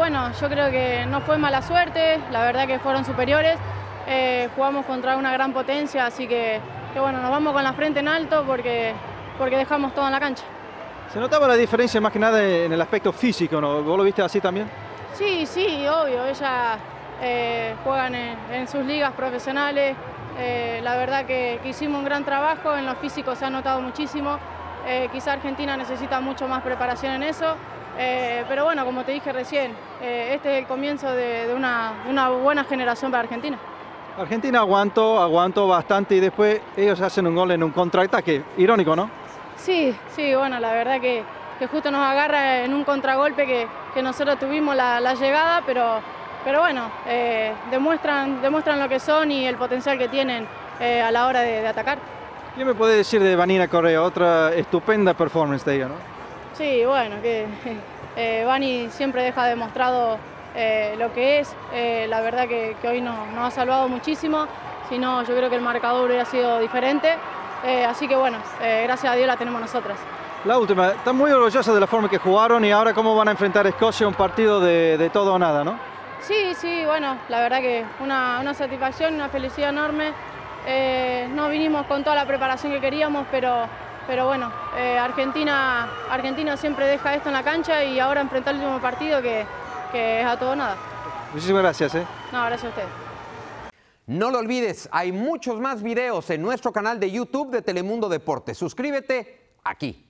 bueno, yo creo que no fue mala suerte, la verdad que fueron superiores, jugamos contra una gran potencia, así que bueno, nos vamos con la frente en alto porque dejamos todo en la cancha. ¿Se notaba la diferencia más que nada en el aspecto físico, ¿no? ¿Vos lo viste así también? Sí, obvio, ellas juegan en sus ligas profesionales, la verdad que hicimos un gran trabajo, en lo físico se ha notado muchísimo, quizá Argentina necesita mucho más preparación en eso, pero bueno, como te dije recién, este es el comienzo de una buena generación para Argentina. Argentina aguantó bastante y después ellos hacen un gol en un contraataque, irónico, ¿no? Sí, bueno, la verdad que justo nos agarra en un contragolpe que nosotros tuvimos la llegada, pero bueno, demuestran lo que son y el potencial que tienen a la hora de atacar. ¿Qué me puede decir de Vanina Correa? Otra estupenda performance, te digo, ¿no? Sí, bueno, que Vani siempre deja demostrado lo que es. La verdad que hoy nos ha salvado muchísimo, si no yo creo que el marcador hubiera sido diferente. Así que bueno, gracias a Dios la tenemos nosotras. La última, están muy orgullosas de la forma que jugaron y ahora cómo van a enfrentar a Escocia, un partido de todo o nada, ¿no? Sí, bueno, la verdad que una satisfacción, una felicidad enorme. No vinimos con toda la preparación que queríamos, pero bueno, Argentina siempre deja esto en la cancha y ahora enfrentar el último partido que es a todo o nada. Muchísimas gracias, ¿eh? No, gracias a ustedes. No lo olvides, hay muchos más videos en nuestro canal de YouTube de Telemundo Deportes. Suscríbete aquí.